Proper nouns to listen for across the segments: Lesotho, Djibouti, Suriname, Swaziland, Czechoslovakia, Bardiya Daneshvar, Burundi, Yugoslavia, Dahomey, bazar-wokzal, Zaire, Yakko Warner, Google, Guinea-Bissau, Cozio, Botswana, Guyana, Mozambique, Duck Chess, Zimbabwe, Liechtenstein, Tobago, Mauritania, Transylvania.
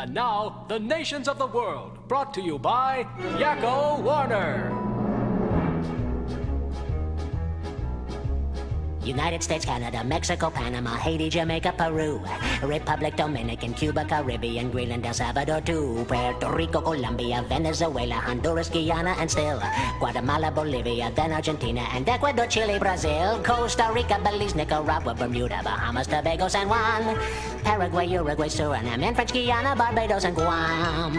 And now, the nations of the world, brought to you by Yakko Warner. United States, Canada, Mexico, Panama, Haiti, Jamaica, Peru, Republic, Dominican, Cuba, Caribbean, Greenland, El Salvador, too, Puerto Rico, Colombia, Venezuela, Honduras, Guyana, and still, Guatemala, Bolivia, then Argentina, and Ecuador, Chile, Brazil, Costa Rica, Belize, Nicaragua, Bermuda, Bahamas, Tobago, San Juan, Paraguay, Uruguay, Suriname, and French Guiana, Barbados, and Guam.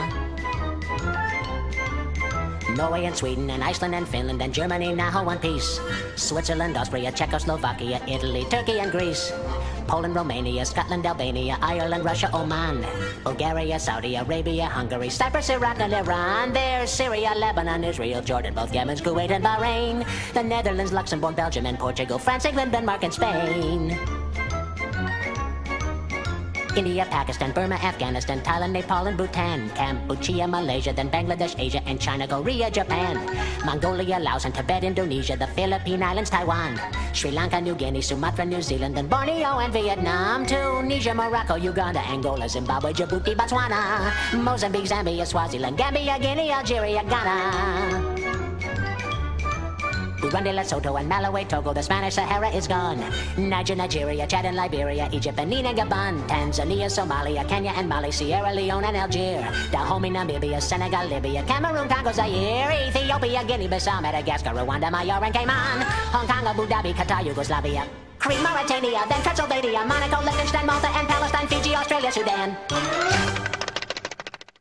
Norway and Sweden and Iceland and Finland and Germany now one piece. Switzerland, Austria, Czechoslovakia, Italy, Turkey and Greece. Poland, Romania, Scotland, Albania, Ireland, Russia, Oman, Bulgaria, Saudi Arabia, Hungary, Cyprus, Iraq and Iran. There's Syria, Lebanon, Israel, Jordan, both Yemen's, Kuwait and Bahrain. The Netherlands, Luxembourg, Belgium and Portugal, France, England, Denmark and Spain. India, Pakistan, Burma, Afghanistan, Thailand, Nepal, and Bhutan, Cambodia, Malaysia, then Bangladesh, Asia, and China, Korea, Japan, Mongolia, Laos, and Tibet, Indonesia, the Philippine Islands, Taiwan, Sri Lanka, New Guinea, Sumatra, New Zealand, then Borneo, and Vietnam, Tunisia, Morocco, Uganda, Angola, Zimbabwe, Djibouti, Botswana, Mozambique, Zambia, Swaziland, Gambia, Guinea, Algeria, Ghana. Burundi, Lesotho, and Malawi, Togo, the Spanish Sahara is gone. Niger, Nigeria, Chad and Liberia, Egypt, Benin and Gabon, Tanzania, Somalia, Kenya and Mali, Sierra Leone and Algeria, Dahomey, Namibia, Senegal, Libya, Cameroon, Congo, Zaire, Ethiopia, Guinea-Bissau, Madagascar, Rwanda, Mayor and Cayman, Hong Kong, Abu Dhabi, Qatar, Yugoslavia, Crete, Mauritania, then Transylvania, Monaco, Liechtenstein, Malta and Palestine, Fiji, Australia, Sudan.